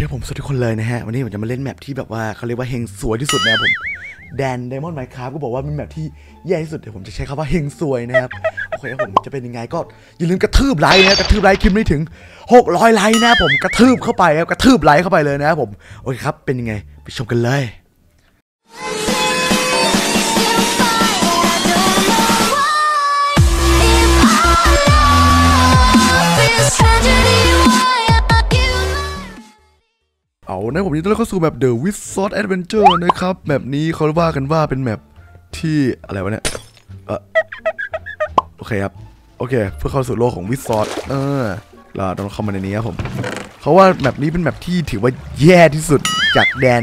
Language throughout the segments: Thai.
ครับผมสวัสดีทุกคนเลยนะฮะวันนี้ผมจะมาเล่นแมปที่แบบว่าเขาเรียกว่าเฮงสวยที่สุดนะครับผมแดน Diamond Minecraft ก็บอกว่าเป็นแมปที่แย่ที่สุดเดี๋ยวผมจะใช้คำว่าเฮงสวยนะครับโอเคครับผมจะเป็นยังไงก็อย่าลืมกระทืบไลค์นะกระทืบไลค์คลิปนี้ถึง600ไลค์นะผมกระทืบเข้าไปครับกระทืบไลค์เข้าไปเลยนะครับผมโอเคครับเป็นยังไงไปชมกันเลยเอานะผมยินดีต้อนรับเข้าสู่แบบ The Wizard Adventure นะครับแบบนี้เขาว่ากันว่าเป็นแมปที่อะไรวะเนี่ยโอเคครับโอเคเพื่อเข้าสู่โลกของวิซอร์ดเราต้องเข้ามาในนี้ครับผมเขาว่าแมปนี้เป็นแมปที่ถือว่าแย่ที่สุดจากแดน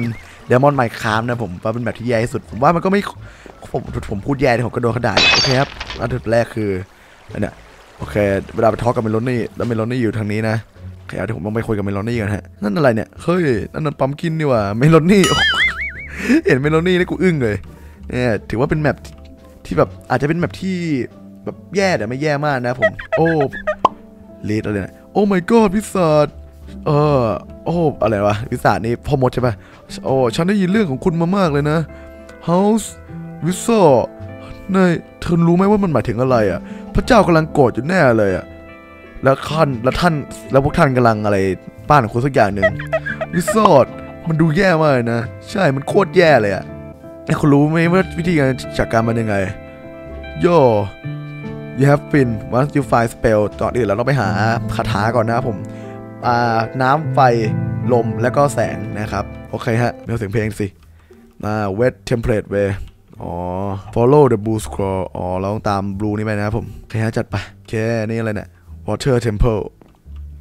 Diamond Minecraft นะผมว่าเป็นแมปที่แย่ที่สุดผมว่ามันก็ไม่ผมพูดแย่ผมก็โดนเขาด่าโอเคครับอันดับแรกคืออันเนี้ยโอเคเวลาไปทอล์กกับเมลอนนี่แล้วเมลอนนี่อยู่ทางนี้นะโอเคเดี๋ยวผมต้องไปคุยกับเมลอนนี่กันฮะนั่นอะไรเนี่ยเฮ้ยนั่นปั๊มกินนี่ว่ะเมลอนนี่ เห็นเมลอนนี่แล้วกูอึ้งเลยเนี่ยถือว่าเป็นแมปที่แบบอาจจะเป็นแมปที่แบบแย่แต่ไม่แย่มากนะผมโอ้เลดอะไรนะโอ้ my god พิซซ่าโอ้อะไรวะพิซซ่านี่พ่อมดใช่ป่ะโอ้ฉันได้ยินเรื่องของคุณมามากเลยนะ House วิซซ่านายเธอรู้ไหมว่ามันหมายถึงอะไรอ่ะพระเจ้ากำลังโกรธอยู่แน่เลยอ่ะแล้วพวกท่านกำลังอะไรป้านของคุณสักอย่างหนึ่งวิซอร์ดมันดูแย่มากนะใช่มันโคตรแย่เลยอ่ะคุณรู้ไหมว่าวิธีการจัดการมันยังไงโย่ you have been once you find spell ก่อนอื่นเราต้องไปหาคาถาก่อนนะครับผมน้ำไฟลมแล้วก็แสงนะครับโอเคฮะเดี๋ยวเสียงเพลงสิwet template way follow the blue scroll เราต้องตาม blue นี่ไปนะครับผมโอเคฮะจัดไปโอเคนี่อะไรเนี่ยวอเตอร์เทมเพิล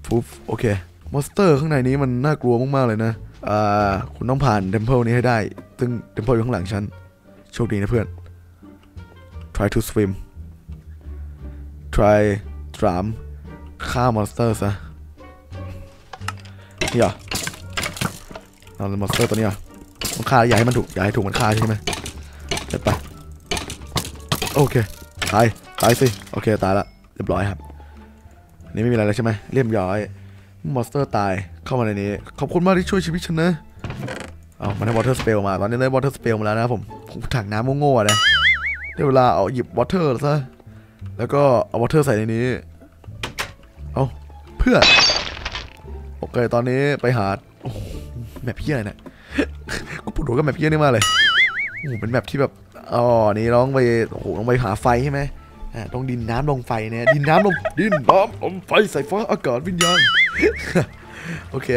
ปุ๊บโอเคมอนสเตอร์ข้างในนี้มันน่ากลัวมากๆเลยนะคุณต้องผ่านเทมเพิลนี้ให้ได้ซึ่งเทมเพิลอยู่ข้างหลังฉันโชคดีนะเพื่อน try to swim try ฆ่ามอนสเตอร์ซะนี่เหรอเอามอนสเตอร์ตัวนี้เหรอมันฆ่าอย่าให้มันถูกมันฆ่าใช่ไหมจัดไปโอเคตายสิโอเคตายละเรียบร้อยครับนี่ไม่มีอะไรแล้วใช่ไหมเรียบร้อยมอนสเตอร์ตายเข้ามาในนี้ขอบคุณมากที่ช่วยชีวิตฉันนะเอามันได้วอเตอร์สเปลมาตอนนี้ได้วอเตอร์สเปลมาแล้วนะผมถังน้ำโง่ๆนะได้เวลาเอาหยิบวอเตอร์ซะแล้วก็เอาวอเตอร์ใส่ในนี้เอาเพื่อโอเคตอนนี้ไปหาแมปเพี้ยอะไรเนี่ยกูปวดหัวกับแมปเพี้ยนี่มากเลยโอ้เป็นแมปที่แบบนี่ร้องไปโอ้โหต้องไปหาไฟใช่ไหมต้องดินน้ำลงไฟเนี่ยดินน้ำลงไฟใส่ฟ้าอากาศวิญญาณโอเค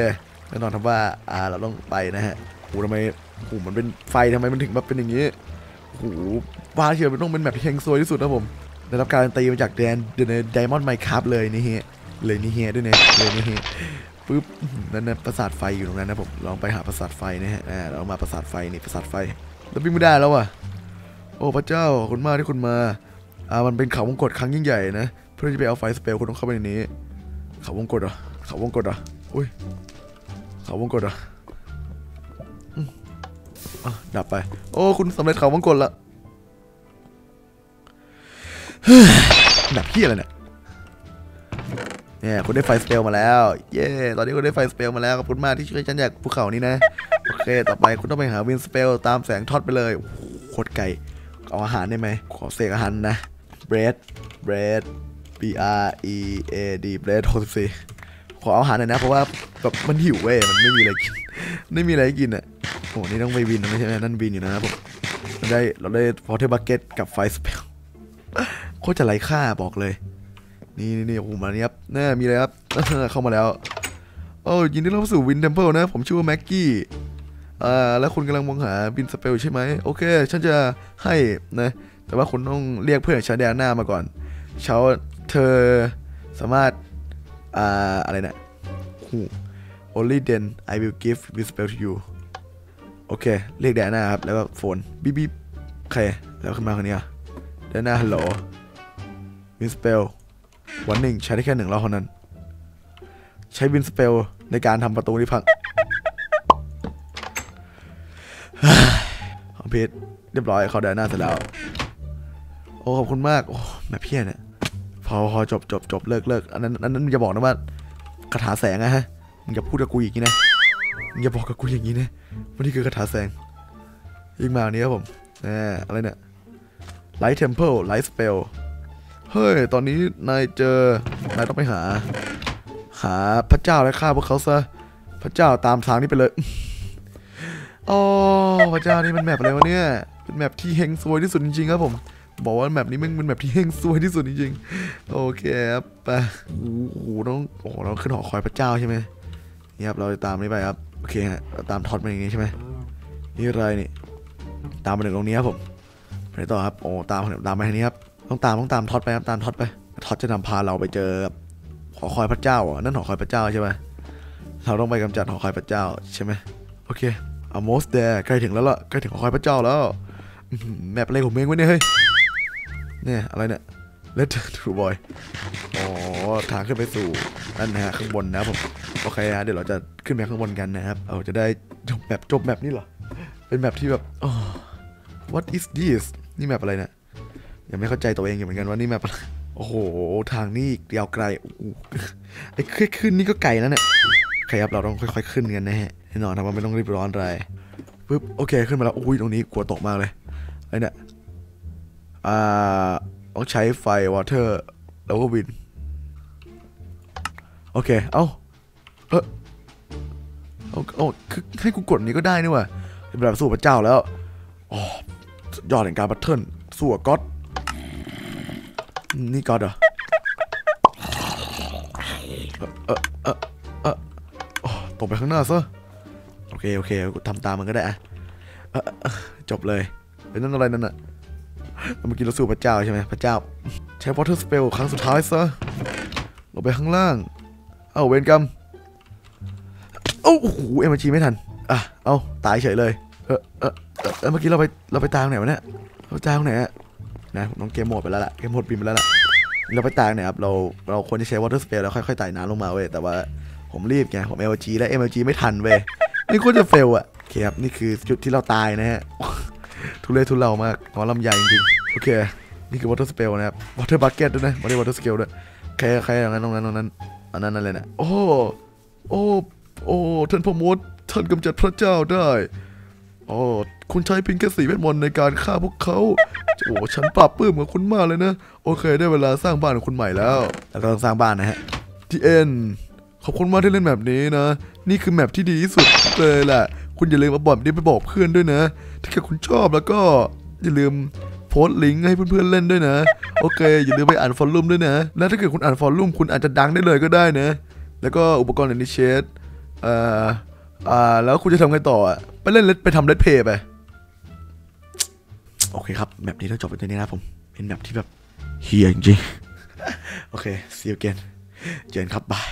แน่นอนครับว่าเราต้องไปนะฮะโหทำไมโหมันเป็นไฟทำไมมันถึงแบบเป็นอย่างนี้โหว่าเชียวมันต้องเป็นแบบแข็งซวยที่สุดนะผมได้รับการตีมาจากแดน Diamond Minecraft เลยนี่เฮเลยนี่เฮด้วยเนี่ยเลยนี่เฮปึ๊บนั่นนะปราสาทไฟอยู่ตรงนั้นนะผมลองไปหาปราสาทไฟนะฮะเรามาปราสาทไฟนี่ปราสาทไฟแล้วบินไม่ได้แล้วอ่ะโอ้พระเจ้าคุณมากที่คุณมามันเป็นเขาวงกตครั้งยิ่งใหญ่นะเพื่อจะไปเอาไฟสเปลคุณต้องเข้าไปในนี้เขาวงกตเหรออุ้ยเขาวงกตเหรอดับไปโอ้คุณสำเร็จเขาวงกตละดับเพี้ยอะไรเนี่ยคุณได้ไฟสเปลมาแล้วเย้ตอนนี้คุณได้ไฟสเปลมาแล้วขอบคุณมากที่ช่วยฉันจากภูเขานี้นะโอเคต่อไปคุณต้องไปหาวินสเปลตามแสงทอดไปเลยโคตรไกลเอาอาหารได้ไหมขอเสกอาหารนะ bread b r e a d bread 64ขอเอาอาหารหน่อยนะเพราะว่าแบบมันหิวเว้ยมันไม่มีอะไรกินอ่ะโอ้นี่ต้องไปวินไม่ใช่ไหมนั่นวินอยู่นะครับผมได้เราได้พอเทอร์บักเก็ตกับไฟสเปลโคตรจะไร้ค่าบอกเลยนี่โอ้โหมาเนี่ยครับเนี่ยมีอะไรครับเข้ามาแล้วโอ้ยินดีต้อนรับสู่วินเทมเพิลนะผมชื่อว่าแม็กกี้แล้วคุณกำลังมองหาบินสเปลใช่ไหมโอเคฉันจะให้นะแต่ว่าคุณต้องเรียกเพื่อนชาแดนหน้ามาก่อนเธอสามารถอะไรนะ only then I will give this spell to you โอเคเรียกแดนหน้าครับแล้วก็โฟนบีบีโอเคแล้วขึ้นมาคนนี้แดนหน้าฮัลโหลบินสเปลวันหนึ่งใช้ได้แค่1 รอบเท่านั้นใช้บินสเปลในการทำประตูที่พังเพจเรียบร้อยเขาได้หน้าเสร็จแล้วโอ้ขอบคุณมากโอ้แม่เพี้ยนเนี่ยพอจบเลิกอันนั้นอย่าบอกนะว่าคาถาแสงนะฮะมึงอย่าพูดกับกูอีกนี่นะ อย่าบอกกับกูอย่างนี้นะวันนี้คือคาถาแสงยิ่งมาอันนี้ครับผมอะไรเนี่ยไลท์เทมเพิลไลท์สเปลเฮ้ยตอนนี้นายเจอนายต้องไปหาพระเจ้าและฆ่าพวกเขาซะพระเจ้าตามทางนี้ไปเลยอ๋อพระเจ้านี่มันแมปอะไรวะเนี่ยเป็นแมปที่เฮงซวยที่สุดจริงๆครับผมบอกว่าแมปนี้มันเป็นแมปที่เฮงซวยที่สุดจริงๆโอเคครับไปโอ้โหต้องโอ้เราขึ้นหอคอยพระเจ้าใช่ไหมนี่ครับเราจะตามนี้ไปครับโอเคฮะตามท็อตมาอย่างนี้ใช่ไหมนี่อะไรนี่ตามมาถึงตรงนี้ครับผมไปต่อครับโอ้ตามไปทางนี้ครับต้องตามท็อตไปครับตามท็อตไปท็อตจะนำพาเราไปเจอหอคอยพระเจ้าอ่ะนั่นหอคอยพระเจ้าใช่ไหมเราต้องไปกำจัดหอคอยพระเจ้าใช่ไหมโอเคalmost there ใกล้ถึงแล้วล่ะใกล้ถึงหอคอยพระเจ้าแล้วแมปอะไรของเมงวะเนี่ยเฮ้ยเนี่ยอะไรเนี่ย Let's do boy อ๋อทางขึ้นไปสู่นั่นนะฮะข้างบนนะผมโอเคฮะเดี๋ยวเราจะขึ้นไปข้างบนกันนะครับเอาจะได้จบแมปนี่เหรอเป็นแมปที่แบบ what is this นี่แมปอะไรเนี่ยยังไม่เข้าใจตัวเองอยู่เหมือนกันว่านี่แมปอะไรโอ้โหทางนี่ยาวไกลไอ้ขึ้นนี่ก็ไกลแล้วเนี่ยใครครับเราต้องค่อยๆขึ้นกันนะฮะแน่นอนนะว่าไม่ต้องรีบร้อนอะไรปึ๊บโอเคขึ้นมาแล้วอุ้ยตรงนี้กลัวตกมากเลยไอ้เนี่ยต้องใช้ไฟวอเตอร์แล้วก็วินโอเคเอาคือให้กูกดนี้ก็ได้นี่ว่ะเป็นแบบสู้พระเจ้าแล้วอ๋อยอดแห่งการบัตเทิลสู้กับก๊อตนี่ก๊อตเหรอตกไปข้างหน้าซะโอเคทำตามมันก็ได้อะจบเลยเป็นนั่นอะไรนั่นน่ะเมื่อกี้เราสู้พระเจ้าใช่ไหมพระเจ้าใช้วอเตอร์สเปลครั้งสุดท้ายซะลงไปข้างล่างเอาเวรกรรมโอ้โหเอ็มจีไม่ทันอ่ะเอาตายเฉยเลยเมื่อกี้เราไปตางไหนวะเนี่ยเราตางไหนอะนะน้องเกมหมดไปแล้วล่ะเกมหมดบินไปแล้วล่ะเราไปตางไหนครับเราควรจะใช้วอเตอร์สเปลแล้วค่อยๆไต่น้ำลงมาเว้ยแต่ว่าผมรีบไงผม LG และ MLG ไม่ทันเว้ยนี่ก็จะเฟลอะโอเคครับนี่คือจุดที่เราตายนะฮะทุเรศทุเรามากงอลำใหญ่จริงโอเคนี่คือ water spell นะครับ water bucket ด้วยนะไม่ได้ water scale ด้วยใครอย่างนั้นตรงนั้นอันนั้นอะไรนะโอ้ท่านพมดท่านกำจัดพระเจ้าได้อ๋อคุณใช้เพียงแค่4 เวทมนต์ในการฆ่าพวกเขาโอ้ฉันปราบปลื้มกับคุณมากเลยนะโอเคได้เวลาสร้างบ้านของคุณใหม่แล้วเราต้องสร้างบ้านนะฮะที่เอ็นขอบคุณมากที่เล่นแมปนี้นะนี่คือแมปที่ดีที่สุดเลยแหละคุณอย่าลืมมาบอกไปบอกเพื่อนด้วยนะถ้าเกิดคุณชอบแล้วก็อย่าลืมโพสต์ลิงก์ให้เพื่อนๆเล่นด้วยนะโอเคอย่าลืมไปอ่านฟอลลุ่มด้วยนะและถ้าเกิดคุณอ่านฟอลลุ่มคุณอาจจะดังได้เลยก็ได้นะแล้วก็อุปกรณ์ในเชดแล้วคุณจะทำไงต่อไปเล่นไปทำเลทเพย์ไปโอเคครับแมปนี้ต้องจบไปตัวนี้นะผมเป็นแมปที่แบบเฮียจริงๆโอเค see you again เจอกันครับบาย